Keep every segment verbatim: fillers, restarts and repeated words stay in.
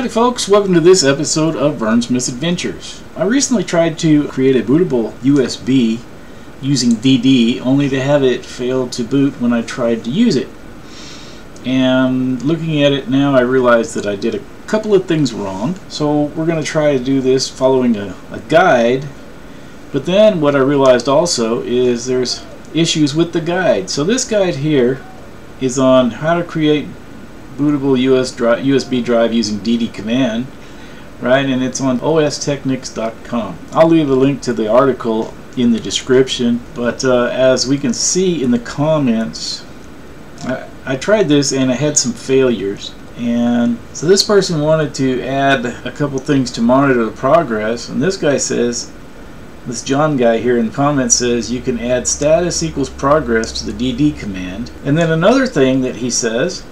Howdy folks, welcome to this episode of Verne's Misadventures. I recently tried to create a bootable U S B using D D, only to have it fail to boot when I tried to use it. And looking at it now, I realize that I did a couple of things wrong. So we're going to try to do this following a, a guide. But then what I realized also is there's issues with the guide. So this guide here is on how to create bootable U S dri- U S B drive using D D command, right? And it's on O S Technix dot com. I'll leave a link to the article in the description, but uh, as we can see in the comments, I, I tried this and I had some failures. And so this person wanted to add a couple things to monitor the progress, and this guy says, this John guy here in the comments says, you can add status equals progress to the D D command. And then another thing that he says,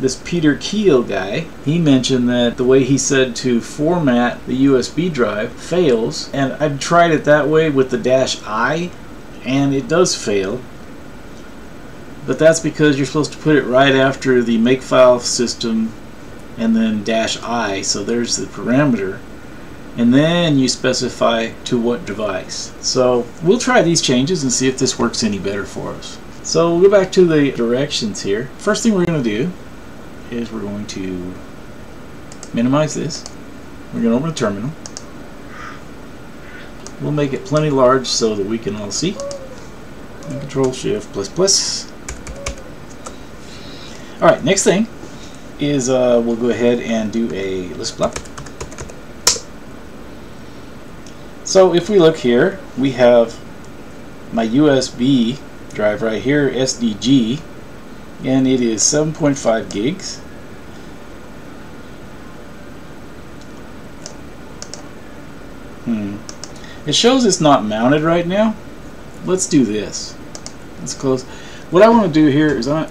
this Peter Keel guy, he mentioned that the way he said to format the U S B drive fails, and I've tried it that way with the dash I, and it does fail. But that's because you're supposed to put it right after the makefile system and then dash I, so there's the parameter, and then you specify to what device. So we'll try these changes and see if this works any better for us. So we'll go back to the directions here. First thing we're going to do is we're going to minimize this. We're going to open the terminal. We'll make it plenty large so that we can all see. And Control Shift plus plus. All right. Next thing is uh, we'll go ahead and do a list block. So if we look here, we have my U S B drive right here, S D G. And it is seven point five gigs. Hmm. It shows it's not mounted right now. Let's do this. Let's close. What I want to do here is I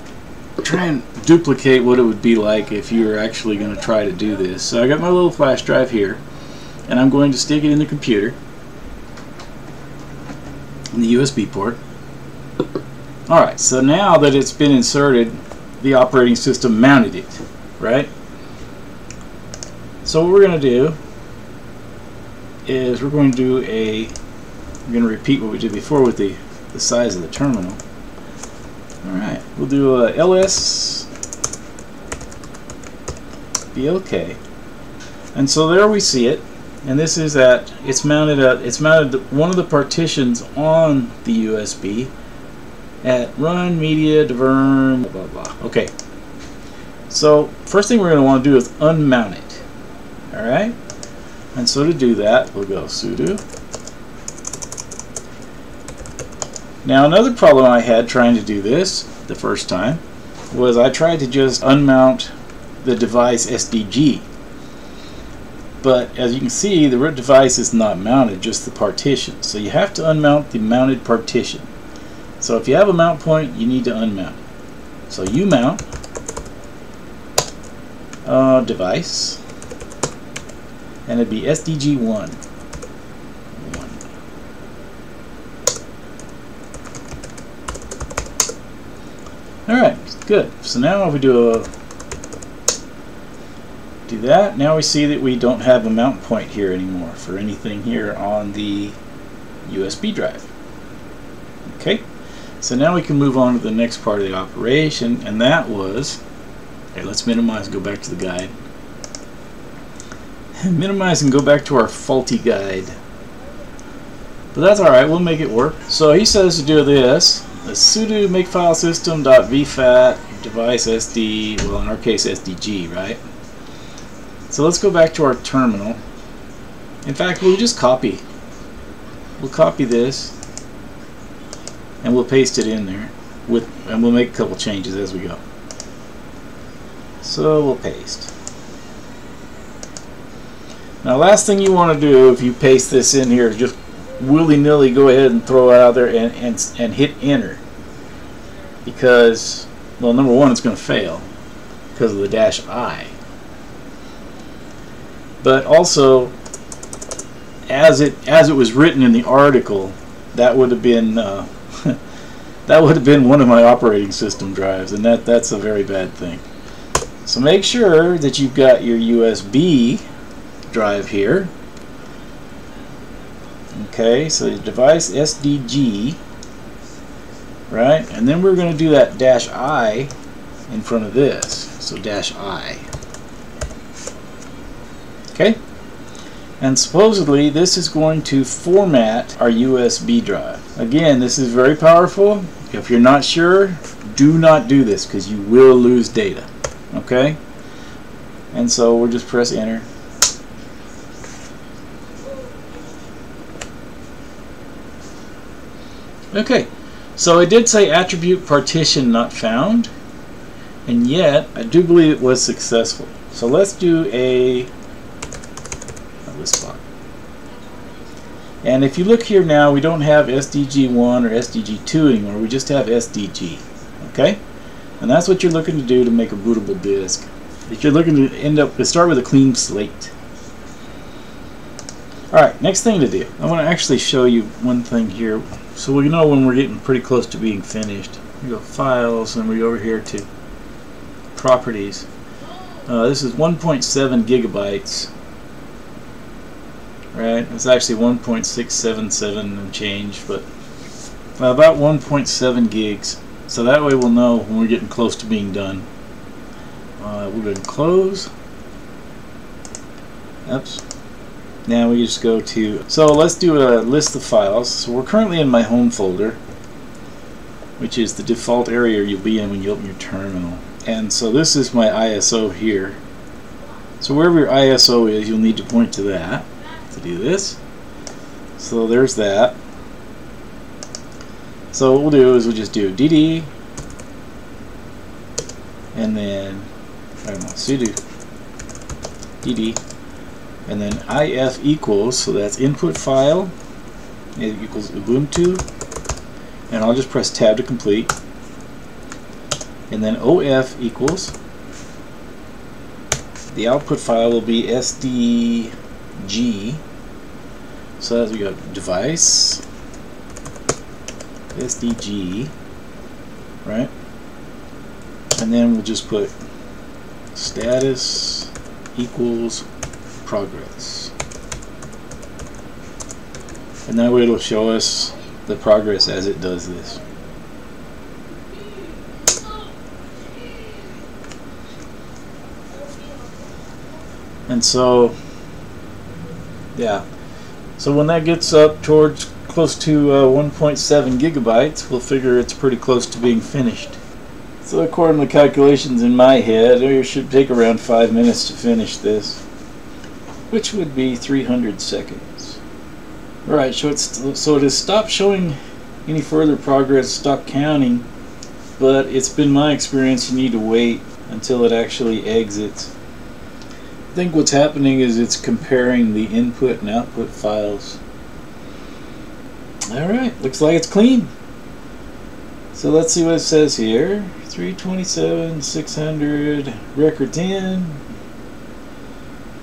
try and duplicate what it would be like if you were actually going to try to do this. So I got my little flash drive here, and I'm going to stick it in the computer in the U S B port. Alright, so now that it's been inserted, the operating system mounted it, right? So what we're going to do is we're going to do a, we're going to repeat what we did before with the, the size of the terminal. Alright, we'll do a ls blk. And so there we see it. And this is that it's mounted at, it's mounted one of the partitions on the U S B. At run media diverm blah blah blah. Okay, so first thing we're going to want to do is unmount it. Alright, and so to do that we'll go sudo. Now another problem I had trying to do this the first time was I tried to just unmount the device S D G, but as you can see the root device is not mounted, just the partition, so you have to unmount the mounted partition. So if you have a mount point, you need to unmount it. So you mount uh, device, and it'd be S D G one. One. All right, good. So now if we do a do that, now we see that we don't have a mount point here anymore for anything here on the U S B drive. Okay. So now we can move on to the next part of the operation, and that was, okay, let's minimize and go back to the guide. Minimize and go back to our faulty guide. But that's alright, we'll make it work. So he says to do this, the sudo makefile system.vfat device sd, well in our case S D G, right? So let's go back to our terminal. In fact, we'll just copy. We'll copy this. And we'll paste it in there with, and we'll make a couple changes as we go. So we'll paste. Now last thing you want to do if you paste this in here is just willy-nilly go ahead and throw it out there and, and, and hit enter. Because, well, number one, it's going to fail because of the dash I. But also, as it, as it was written in the article, that would have been uh, that would have been one of my operating system drives, and that that's a very bad thing. So make sure that you've got your U S B drive here. Okay, so the device S D G, right? And then we're going to do that dash I in front of this. So dash I. Okay? And supposedly this is going to format our U S B drive. Again, this is very powerful. If you're not sure, do not do this because you will lose data. Okay? And so we'll just press enter. Okay, so it did say attribute partition not found, and yet I do believe it was successful. So let's do a listbox. And if you look here now, we don't have S D G one or S D G two anymore, we just have S D G. Okay? And that's what you're looking to do to make a bootable disk. If you're looking to end up, to start with a clean slate. Alright, next thing to do. I want to actually show you one thing here. So we know when we're getting pretty close to being finished. We go files and we go over here to properties. Uh, this is one point seven gigabytes. Right? It's actually one point six seven seven and change, but about one point seven gigs. So that way we'll know when we're getting close to being done. Uh, we're going to close. Oops. Now we just go to, so let's do a list of files. So we're currently in my home folder, which is the default area you'll be in when you open your terminal. And so this is my I S O here. So wherever your I S O is, you'll need to point to that to do this. So there's that. So what we'll do is we'll just do dd, and then I don't know, sudo dd. And then if equals, so that's input file, it equals Ubuntu, and I'll just press tab to complete, and then of equals, the output file will be S D G, so as we go device, S D G, right, and then we'll just put status equals progress, and that way it'll show us the progress as it does this. And so yeah, so when that gets up towards close to uh, one point seven gigabytes, we'll figure it's pretty close to being finished. So according to calculations in my head, it should take around five minutes to finish this, which would be three hundred seconds. Alright, so, it's, so it has stopped showing any further progress, stopped counting, but it's been my experience you need to wait until it actually exits. I think what's happening is it's comparing the input and output files. Alright, looks like it's clean. So let's see what it says here. three twenty-seven, six hundred, record ten.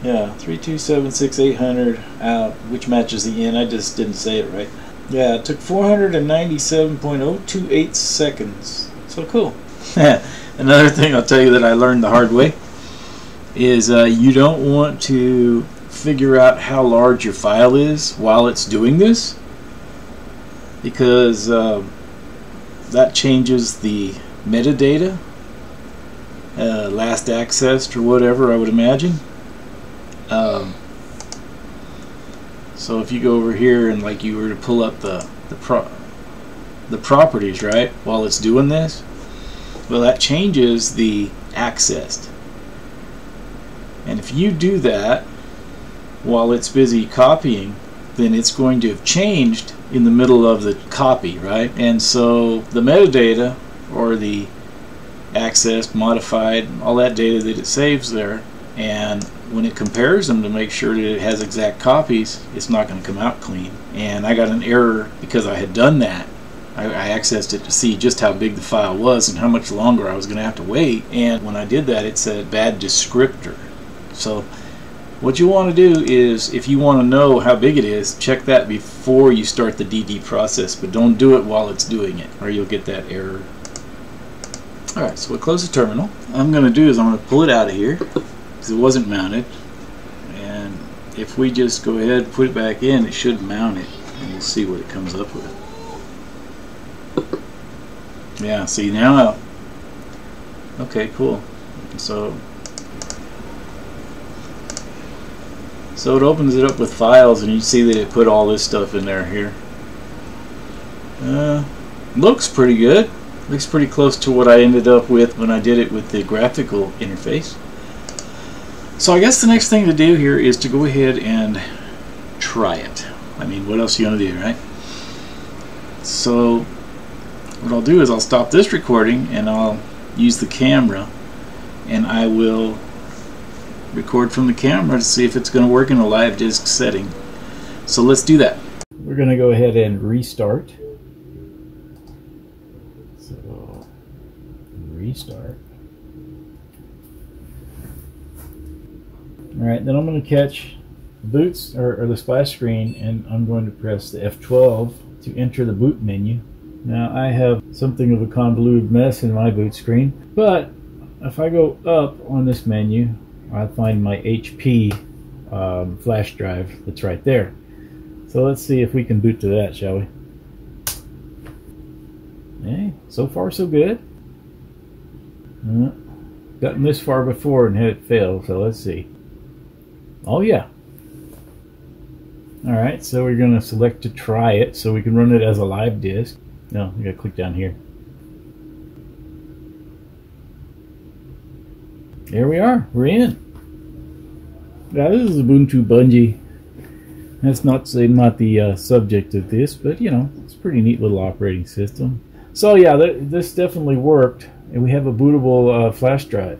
Yeah, three two seven six eight hundred out, which matches the end. I just didn't say it right. Yeah, it took four hundred ninety-seven point zero two eight seconds. So cool. Another thing I'll tell you that I learned the hard way is uh, you don't want to figure out how large your file is while it's doing this, because uh, that changes the metadata, uh, last accessed or whatever, I would imagine. Um, so if you go over here and like you were to pull up the the, pro the properties, right, while it's doing this, well, that changes the accessed. And if you do that while it's busy copying, then it's going to have changed in the middle of the copy, right? And so the metadata or the accessed, modified, all that data that it saves there, and when it compares them to make sure that it has exact copies, it's not going to come out clean. And I got an error because I had done that. I, I accessed it to see just how big the file was and how much longer I was going to have to wait. And when I did that, it said bad descriptor. So what you want to do is, if you want to know how big it is, check that before you start the D D process, but don't do it while it's doing it, or you'll get that error. Alright, so we'll close the terminal. What I'm going to do is I'm going to pull it out of here because it wasn't mounted. And if we just go ahead and put it back in, it should mount it. And we'll see what it comes up with. Yeah, see now. Okay, cool. So, so it opens it up with files, and you see that it put all this stuff in there here. Uh, looks pretty good. Looks pretty close to what I ended up with when I did it with the graphical interface. So I guess the next thing to do here is to go ahead and try it. I mean, what else are you gonna do, right? So what I'll do is I'll stop this recording and I'll use the camera, and I will record from the camera to see if it's gonna work in a live disk setting. So let's do that. We're gonna go ahead and restart. Restart. Alright, then I'm going to catch boots or, or the splash screen, and I'm going to press the F twelve to enter the boot menu. Now I have something of a convoluted mess in my boot screen, but if I go up on this menu, I find my H P um, flash drive that's right there. So let's see if we can boot to that, shall we? Hey, so far so good. Uh, gotten this far before and had it fail, so let's see. Oh yeah. Alright, so we're going to select to try it so we can run it as a live disk. No, we got to click down here. There we are, we're in. Now this is Ubuntu Budgie. That's not, not the uh, subject of this, but you know, it's a pretty neat little operating system. So yeah, th this definitely worked. And we have a bootable uh, flash drive.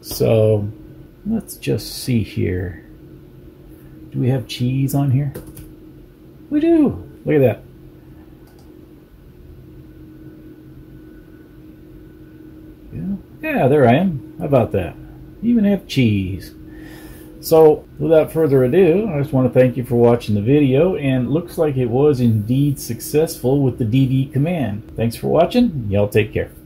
So let's just see here. Do we have cheese on here? We do. Look at that. Yeah, yeah, there I am. How about that? You even have cheese. So without further ado, I just want to thank you for watching the video, and it looks like it was indeed successful with the D D command. Thanks for watching. Y'all take care.